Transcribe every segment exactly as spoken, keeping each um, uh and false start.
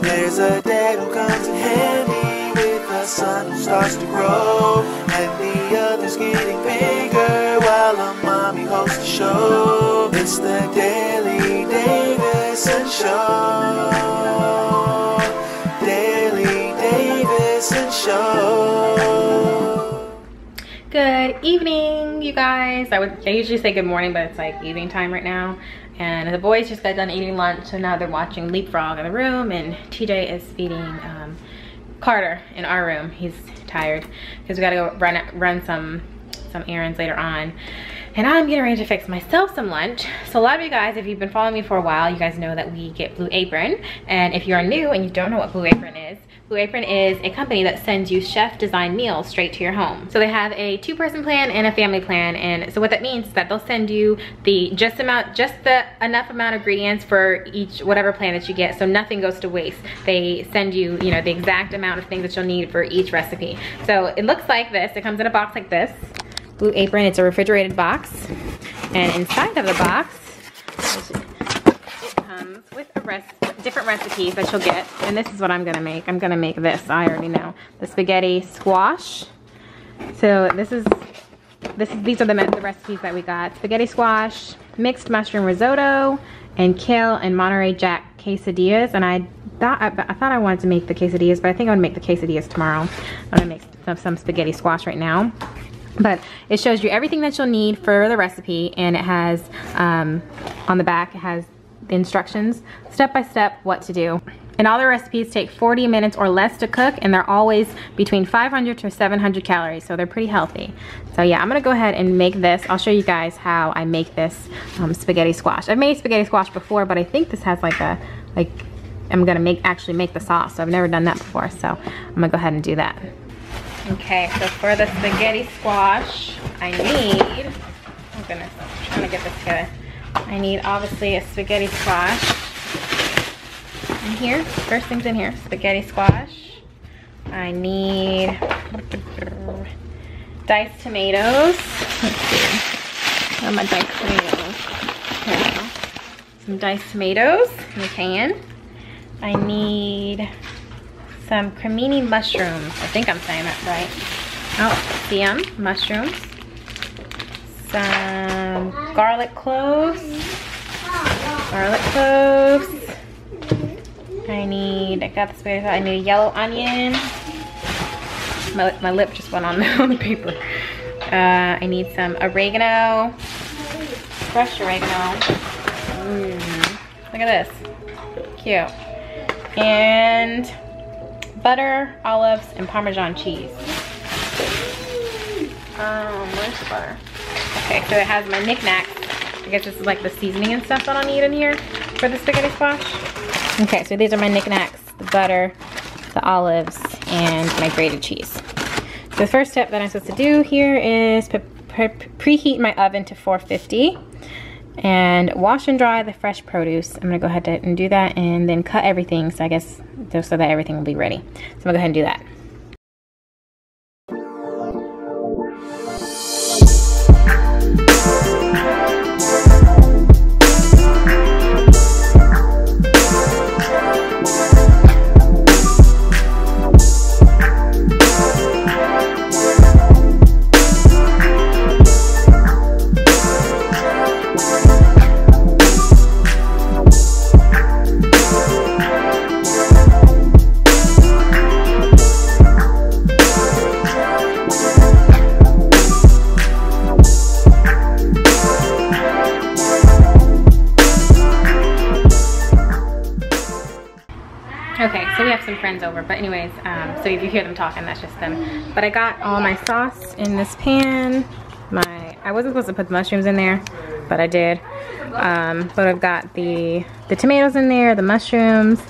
there's a day who comes in handy with the sun who starts to grow, and the other's getting bigger while a mommy hosts the show. It's the Daily Davidson Show. Daily Davidson Show. Good evening, you guys. I would I usually say good morning, but it's like evening time right now. And the boys just got done eating lunch, so now they're watching LeapFrog in the room, and T J is feeding um, Carter in our room. He's tired because we gotta go run run some some errands later on. And I'm getting ready to fix myself some lunch. So a lot of you guys, if you've been following me for a while, you guys know that we get Blue Apron. And if you're new and you don't know what Blue Apron is, Blue Apron is a company that sends you chef design meals straight to your home. So they have a two person plan and a family plan. And so what that means is that they'll send you the just amount, just the enough amount of ingredients for each, whatever plan that you get. So nothing goes to waste. They send you, you know, the exact amount of things that you'll need for each recipe. So it looks like this. It comes in a box like this. Blue Apron, it's a refrigerated box. And inside of the box, it comes with a recipe. Different recipes that you'll get, and this is what I'm gonna make. I'm gonna make this, I already know, the spaghetti squash. So this is, this is these are the, the recipes that we got. Spaghetti squash, mixed mushroom risotto, and kale and Monterey Jack quesadillas. And I thought I, I thought I wanted to make the quesadillas, but I think I would make the quesadillas tomorrow. I'm gonna make some, some spaghetti squash right now. But it shows you everything that you'll need for the recipe, and it has, um, on the back, it has instructions, step by step, what to do. And all the recipes take forty minutes or less to cook, and they're always between five hundred to seven hundred calories, so they're pretty healthy. So yeah, I'm gonna go ahead and make this. I'll show you guys how I make this um, spaghetti squash. I've made spaghetti squash before, but I think this has like a, like I'm gonna make actually make the sauce, so I've never done that before, so I'm gonna go ahead and do that. Okay, so for the spaghetti squash, I need, oh goodness, I'm trying to get this together. I need obviously a spaghetti squash in here. First thing's in here, spaghetti squash. I need diced tomatoes. Let's see. Got my diced tomatoes. There we go. Some diced tomatoes in the can. I need some cremini mushrooms. I think I'm saying that right. Oh, see them? Mushrooms. Some garlic cloves, garlic cloves. I need, I got the spaghetti, I need a yellow onion. My, my lip just went on the paper. Uh, I need some oregano, fresh oregano. Mm, look at this, cute. And butter, olives, and Parmesan cheese. Um, where's butter? Okay, so it has my knickknacks. I guess this is like the seasoning and stuff that I'll need in here for the spaghetti squash. Okay, so these are my knickknacks, the butter, the olives, and my grated cheese. So the first step that I'm supposed to do here is pre pre preheat my oven to four fifty and wash and dry the fresh produce. I'm gonna go ahead and do that and then cut everything, so I guess just so that everything will be ready. So I'm gonna go ahead and do that. Okay, so we have some friends over, but anyways, um, so if you hear them talking, that's just them. But I got all my sauce in this pan. My, I wasn't supposed to put the mushrooms in there, but I did. Um, but I've got the, the tomatoes in there, the mushrooms,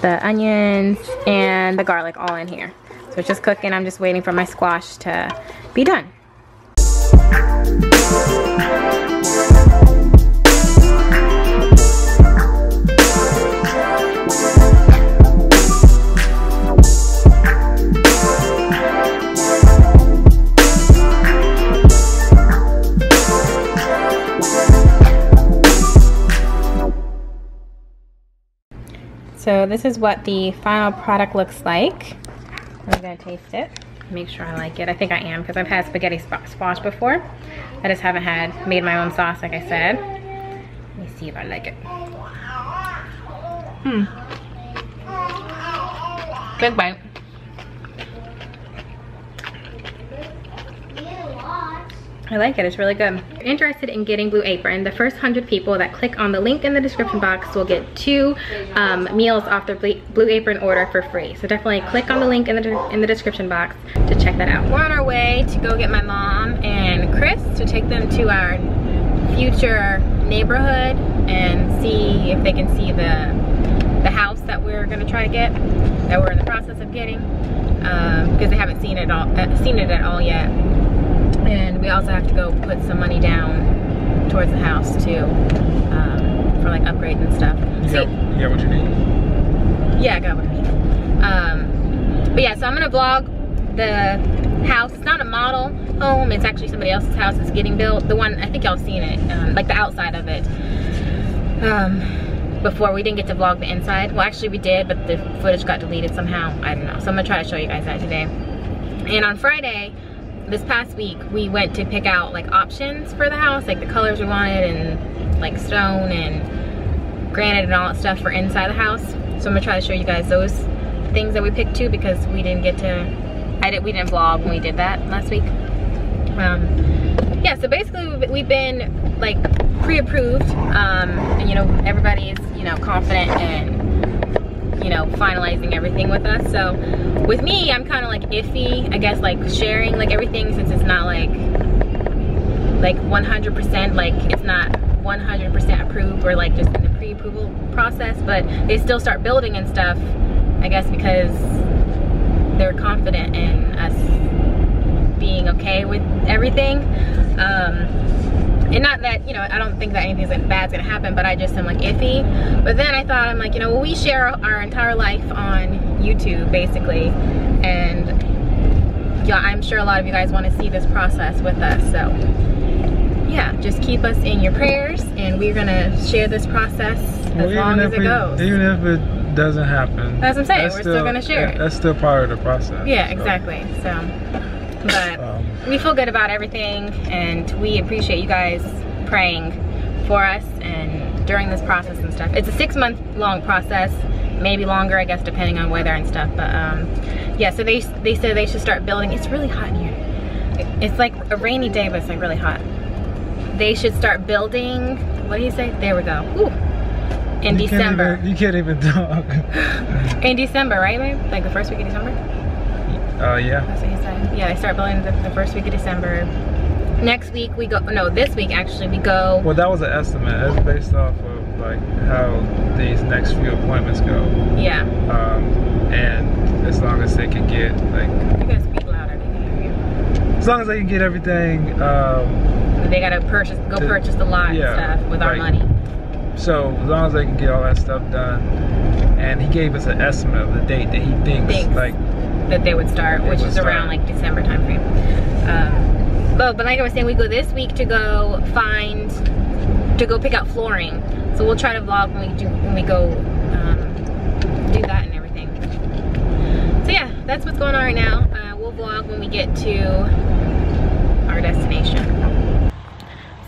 the onions, and the garlic all in here. So it's just cooking. I'm just waiting for my squash to be done. this is what the final product looks like. I'm gonna taste it, make sure I like it. I think I am, because I've had spaghetti squash before. I just haven't had made my own sauce, like I said. Let me see if I like it. Hmm. Big bite. I like it, it's really good. If you're interested in getting Blue Apron, the first one hundred people that click on the link in the description box will get two um, meals off their Blue Apron order for free. So definitely click on the link in the, in the description box to check that out. We're on our way to go get my mom and Chris to take them to our future neighborhood and see if they can see the the house that we're gonna try to get, that we're in the process of getting, because um, they haven't seen it, all, uh, seen it at all yet. And we also have to go put some money down towards the house too, um, for like upgrades and stuff. You so, got, you got what you need? Yeah, I got what I need. Um, but yeah, so I'm gonna vlog the house. It's not a model home, it's actually somebody else's house that's getting built. The one, I think y'all seen it, um, like the outside of it. Um, before, we didn't get to vlog the inside. Well, actually we did, but the footage got deleted somehow. I don't know, so I'm gonna try to show you guys that today. And on Friday, this past week, we went to pick out like options for the house, like the colors we wanted and like stone and granite and all that stuff for inside the house. So I'm gonna try to show you guys those things that we picked too, because we didn't get to, I did, we didn't vlog when we did that last week. Um, yeah, so basically we've been like pre-approved, um, and you know, everybody's, you know, confident and you know, finalizing everything with us. So with me, I'm kind of like iffy, I guess, like sharing like everything, since it's not like like one hundred percent, like it's not one hundred percent approved. We're like just in the pre-approval process, but they still start building and stuff, I guess, because they're confident in us being okay with everything. Um, And not that, you know, I don't think that anything like bad's gonna happen, but I just am like iffy. But then I thought, I'm like, you know, well, we share our entire life on YouTube basically, and yeah, I'm sure a lot of you guys want to see this process with us. So yeah, just keep us in your prayers, and we're gonna share this process as well, long as it we, goes. Even if it doesn't happen, that's what I'm saying. We're still, still gonna share. Yeah, it. That's still part of the process. Yeah, so. Exactly. So. But um, we feel good about everything, and we appreciate you guys praying for us and during this process and stuff. It's a six month long process, maybe longer, I guess, depending on weather and stuff. But um, yeah, so they they said they should start building. It's really hot in here. It's like a rainy day, but it's like really hot. They should start building, what do you say? There we go. Ooh. In you December. Can't even, you can't even talk. In December, right, babe? Like the first week of December? Oh, uh, yeah. That's what he said. Yeah, I start building the, the first week of December. Next week we go, no, this week actually we go. Well, that was an estimate. It's based off of like how these next few appointments go. Yeah. Um, and as long as they can get like. You gotta speak louder. As long as they can get everything. Um, they gotta purchase, go the, purchase the lot yeah, and stuff with like, our money. So as long as they can get all that stuff done, and he gave us an estimate of the date that he thinks, thinks. like. that they would start, which is around like December time frame. Um, but, but like I was saying, we go this week to go find, to go pick out flooring. So we'll try to vlog when we do, when we go um, do that and everything. So yeah, that's what's going on right now. Uh, we'll vlog when we get to our destination.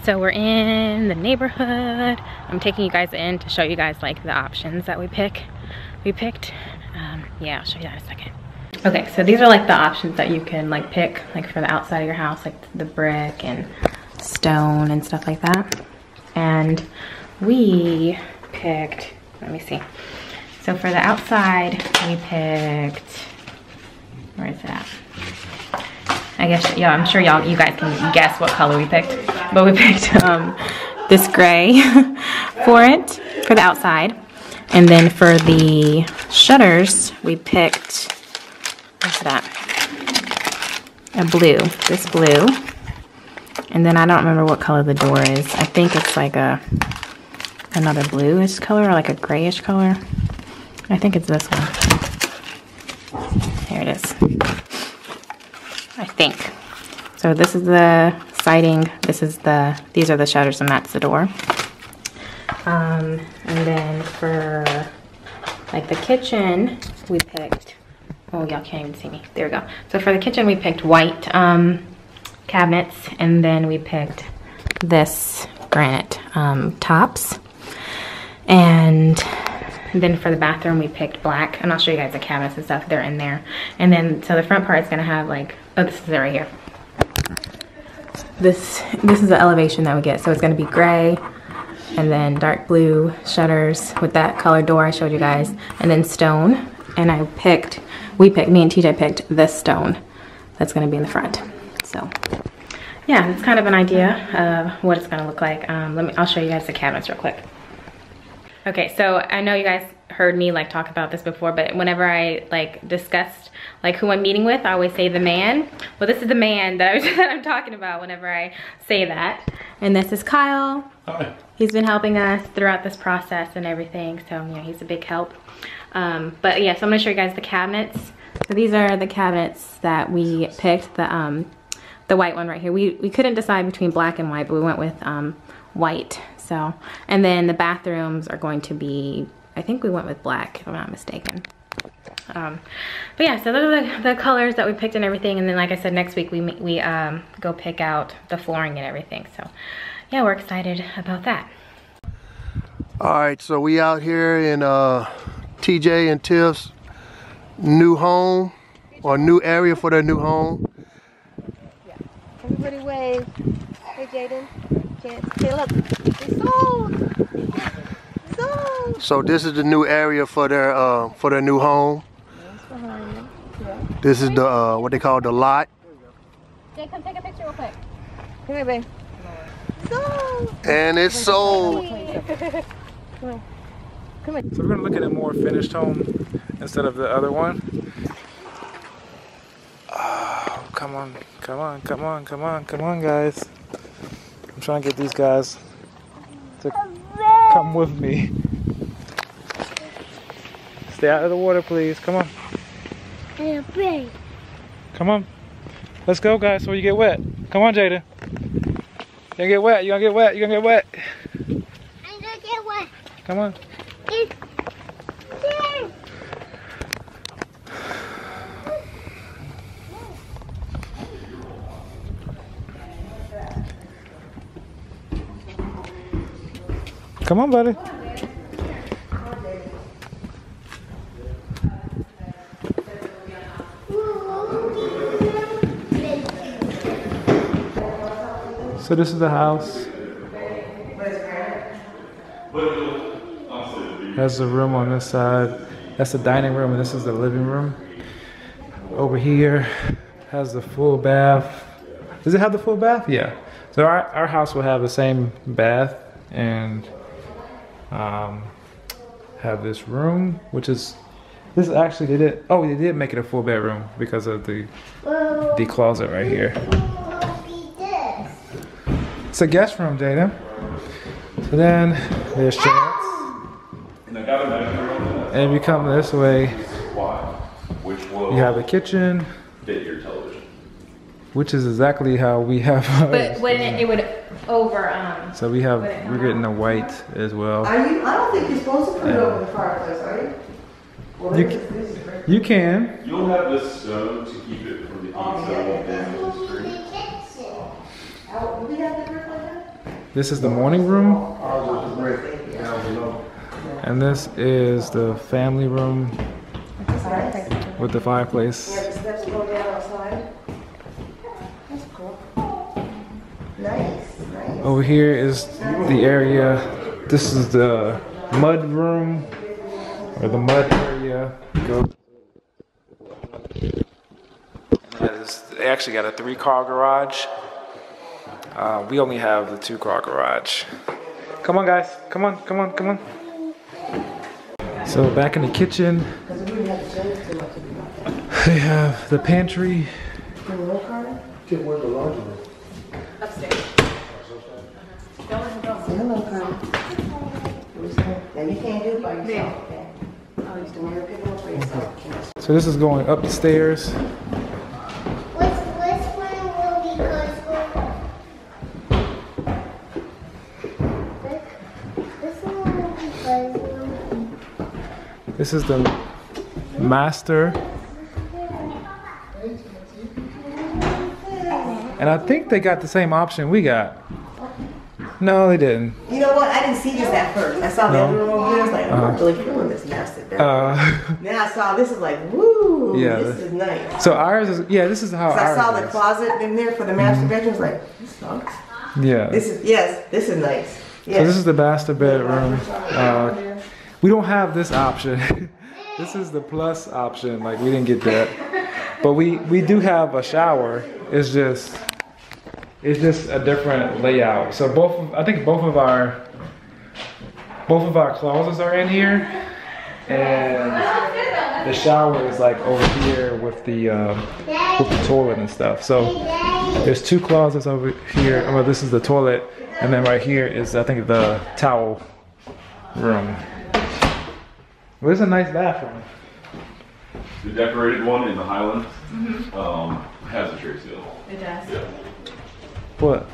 So we're in the neighborhood. I'm taking you guys in to show you guys like the options that we pick, we picked. Um, yeah, I'll show you that in a second. Okay, so these are like the options that you can like pick, like for the outside of your house, like the brick and stone and stuff like that. And we picked, let me see. So for the outside, we picked, where is it at? I guess, yeah, I'm sure y'all, you guys can guess what color we picked, but we picked um, this gray for it, for the outside. And then for the shutters, we picked, what's that? A blue, this blue. And then I don't remember what color the door is. I think it's like a, another bluish color, or like a grayish color. I think it's this one. Here it is, I think. So this is the siding, this is the, these are the shutters, and that's the door. Um, and then for like the kitchen, we picked, oh, y'all can't even see me. There we go. So for the kitchen, we picked white um, cabinets, and then we picked this granite um, tops. And then for the bathroom, we picked black. And I'll show you guys the cabinets and stuff. They're in there. And then, so the front part's gonna have like, oh, this is it right here. This, this is the elevation that we get. So it's gonna be gray, and then dark blue shutters with that colored door I showed you guys, and then stone. And I picked, we picked, me and T J picked this stone that's gonna be in the front. So yeah, it's kind of an idea of what it's gonna look like. Um, let me, I'll show you guys the cabinets real quick. Okay, so I know you guys heard me like talk about this before, but whenever I like discussed like who I'm meeting with, I always say the man. Well, this is the man that, I was, that I'm talking about whenever I say that. And this is Kyle. Hi. He's been helping us throughout this process and everything, so you know, he's a big help. Um, but yeah, so I'm gonna show you guys the cabinets. So these are the cabinets that we picked, the um, the white one right here. We, we couldn't decide between black and white, but we went with um, white. So, and then the bathrooms are going to be, I think we went with black, if I'm not mistaken. Um, but yeah, so those are the, the colors that we picked and everything. And then, like I said, next week we, we um, go pick out the flooring and everything. So yeah, we're excited about that. All right, so we out here in uh, T J and Tiff's new home, or new area for their new home. Yeah. Everybody wave. Hey, Jaden. Hey, look, it's sold. It's sold. So this is the new area for their uh, for their new home. Yeah. This is the uh, what they call the lot. Jay, come take a picture real quick. Come here, babe. It's sold. And it's sold. Come on. Come on. So we're gonna look at a more finished home instead of the other one. Oh, come on, come on, come on, come on, come on, guys. I'm trying to get these guys to come with me. Stay out of the water, please. Come on. Come on. Let's go, guys, so you get wet. Come on, Jada. You're gonna get wet. You're gonna get wet. You're gonna get wet. I'm gonna get wet. Come on. It's there. Come on, buddy. So this is the house. That's the room on this side. That's the dining room, and this is the living room. Over here has the full bath. Does it have the full bath? Yeah. So our, our house will have the same bath and Um, have this room, which is, this actually they did, oh they did make it a full bedroom because of the, the closet right here. It's a guest room, Jada. So then there's chairs. And if you come this way, you have a kitchen, which is exactly how we have ours. But when it, it would over, um, so we have, we're getting the white as well. Are you, I don't think you're supposed to put it over the fireplace, are you? Well, you, this is right. You can. You'll have the stone to keep it from the outside damage. This is the morning room. And this is the family room with the fireplace. Yeah, the steps go down outside. That's cool. Nice. Over here is the area, this is the mud room, or the mud area. Go. They actually got a three car garage. Uh, we only have the two car garage. Come on, guys, come on, come on, come on. So back in the kitchen, they have the pantry. Upstairs. Hello, Kyle. You can't do it by yourself. I used to wear a pickle for yourself. So this is going up the stairs. Which one will be good? This one will be good. This is the master. And I think they got the same option we got. No, they didn't. You know what? I didn't see this at first. I saw no. the other one. I was like, I'm uh, not really feeling this massive. Uh, now I saw this is like, woo, yeah, this is nice. So ours is, yeah, this is how ours I saw is. The closet in there for the master mm-hmm. bedroom. I was like, this sucks. Yeah. This is, yes, this is nice. Yes. So this is the master bedroom. Uh, we don't have this option. This is the plus option. Like, we didn't get that. But we, we do have a shower. It's just... It's just a different layout. So both, of, I think both of our, both of our closets are in here, and the shower is like over here with the, uh, with the toilet and stuff. So there's two closets over here. Well, this is the toilet, and then right here is I think the towel room. Well, it's a nice bathroom. The decorated one in the Highlands mm-hmm. um, has a tray seal. It does. Yeah. What?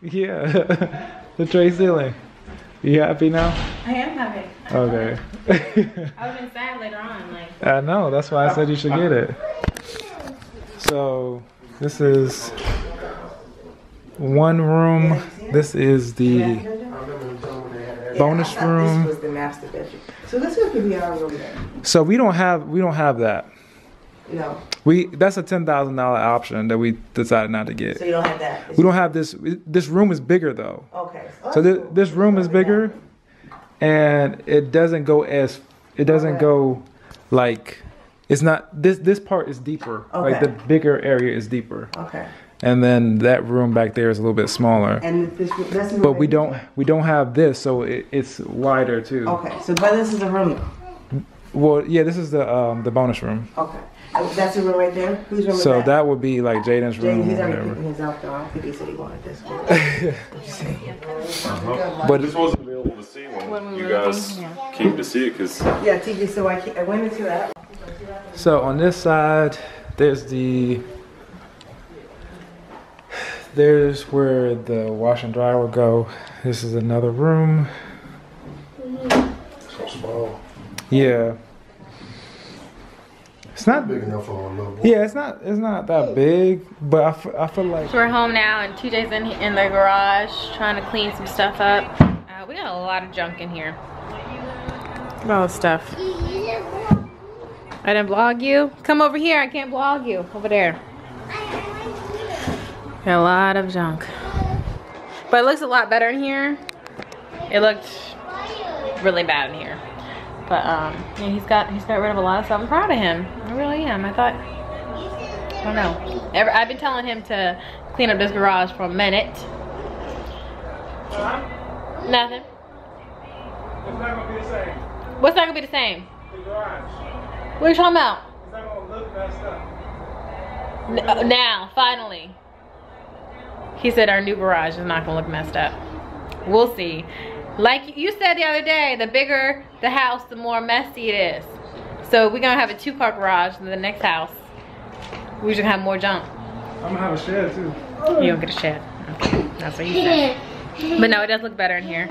Yeah, the tray ceiling. You happy now? I am happy. I'm okay. I was inside later on. Like. I know, that's why I said you should get it. So, this is one room. This is the bonus room. This was the master bedroom. So this would be our room. So we don't have we don't have that. No. We that's a ten thousand dollar option that we decided not to get. So you don't have that. We don't have this. This room is bigger though. Okay. Oh, so this, this room is bigger, and it doesn't go as it doesn't okay. go like it's not this this part is deeper. Okay. Like the bigger area is deeper. Okay. And then that room back there is a little bit smaller. And this, that's but we don't we don't have this, so it, it's wider too. Okay. So but this is the room. Well, yeah, this is the um, the bonus room. Okay. That's the room right there? Whose room so is that? that would be like Jaden's room. Jaden, he's already picking his outfit on. I think he said he wanted this one. uh-huh. But this wasn't available to see when, when we you guys in, yeah. came to see it. Cause yeah, T V, so I, I went into that. So on this side, there's the... There's where the wash and dryer will go. This is another room. So small. Yeah. It's not big enough for a little boy. Yeah, it's not. It's not that big, but I, f I feel like we're home now, and T J's in in the garage trying to clean some stuff up. Uh, we got a lot of junk in here. Look at all this stuff. I didn't vlog you. Come over here. I can't vlog you over there. Got a lot of junk, but it looks a lot better in here. It looked really bad in here. But um, yeah, he's got he's got rid of a lot of stuff. I'm proud of him. I really am. I thought, I don't know. Ever, I've been telling him to clean up this garage for a minute. Huh? Nothing. It's not gonna be the same. What's not gonna be the same? The garage. What are you talking about? It's not gonna look messed up. N now, finally, he said our new garage is not gonna look messed up. We'll see. Like you said the other day, the bigger the house, the more messy it is. So we're gonna have a two-car garage in the next house. We're just gonna have more junk. I'm gonna have a shed too. You don't get a shed. Okay. That's what you said. But no, it does look better in here.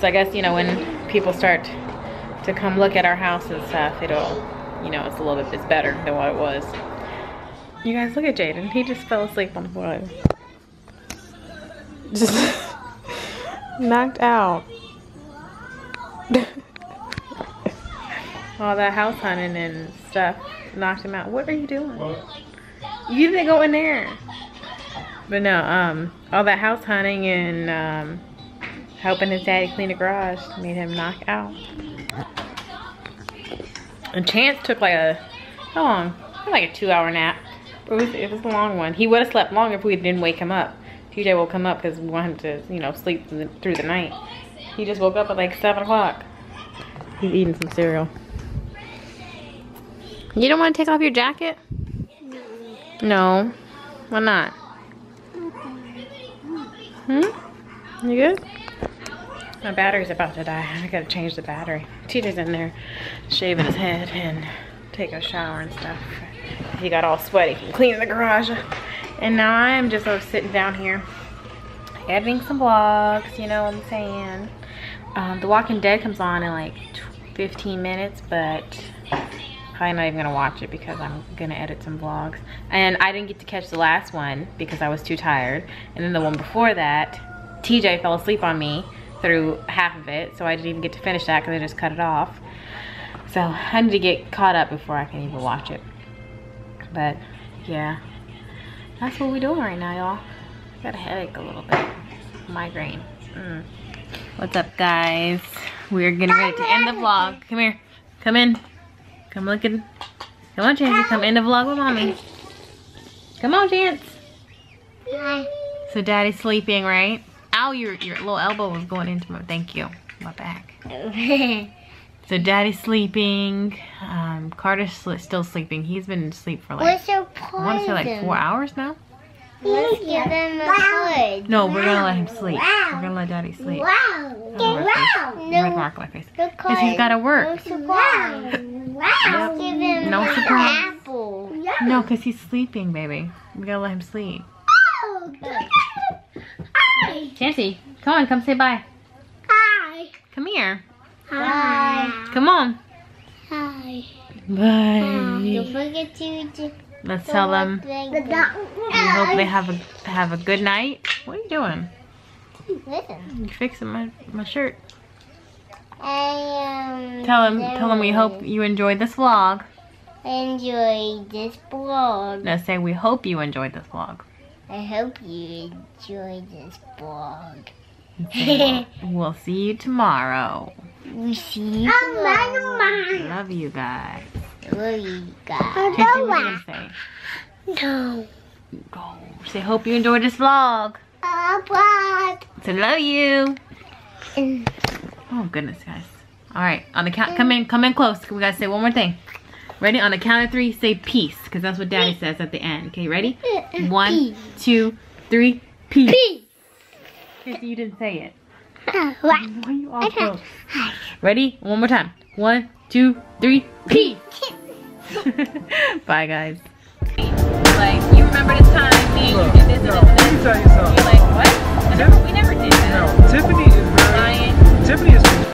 So I guess, you know, when people start to come look at our house and stuff, it'll, you know, it's a little bit it's better than what it was. You guys, look at Jaden. He just fell asleep on the floor. Just knocked out. All that house hunting and stuff knocked him out. What are you doing? What? You didn't go in there. But no, um, all that house hunting and um, helping his daddy clean the garage made him knock out. And Chance took like a, how long? Like a two hour nap. But it was, it was a long one. He would have slept longer if we didn't wake him up. T J woke him up because we want him to, you know, sleep through the night. He just woke up at like seven o'clock. He's eating some cereal. You don't want to take off your jacket? No. Why not? Hmm? You good? My battery's about to die. I gotta change the battery. T J's in there shaving his head and taking a shower and stuff. He got all sweaty from cleaning the garage. And now I'm just sort of sitting down here editing some vlogs, you know what I'm saying? Um, the Walking Dead comes on in like fifteen minutes, but probably not even gonna watch it because I'm gonna edit some vlogs. And I didn't get to catch the last one because I was too tired. And then the one before that, T J fell asleep on me through half of it, so I didn't even get to finish that because I just cut it off. So I need to get caught up before I can even watch it. But yeah, that's what we're doing right now, y'all. Got a headache a little bit, migraine. Mm. What's up, guys? We're getting ready to end the vlog. Come here, come in, come looking. Come on, Chance, come end the vlog with mommy. Come on, Chance. Hi. So daddy's sleeping, right? Ow, your your little elbow was going into my. Thank you, my back. So daddy's sleeping. Um, Carter's sl still sleeping. He's been asleep for like What's your I want to say like four hours now. Let's give him a hood. No, we're gonna let him sleep. Wow. We're gonna let daddy sleep. Wow. Wow. No. Mark like this. Because he's gotta work. No wow. Wow. Yep. Give him no an surprise. Apple. Yes. No, because he's sleeping, baby. We gotta let him sleep. Oh, good. Chancey, come on, come say bye. Hi. Come here. Hi. Come on. Hi. Bye. Don't forget to. Let's tell them. We hope they have a have a good night. What are you doing? Listen. You fixing my my shirt. I um. Tell them. Tell them we hope you enjoyed this vlog. Enjoyed this vlog. No, say we hope you enjoyed this vlog. I hope you enjoyed this vlog. We'll, we'll see you tomorrow. We see you tomorrow. I love you guys. Love you guys. What say? No. Oh, say hope you enjoyed this vlog. Uh, vlog. So love you. Mm. Oh goodness, guys. All right, on the count. Mm. Come in, come in close. We gotta say one more thing. Ready? On the count of three, say peace, because that's what Daddy says at the end. Okay, ready? One, peace. Two, three. Peace. Peace. You didn't say it. Uh, Why are you all close? Ready? One more time. One, two, three. Peace. Bye, guys. Like you remember to.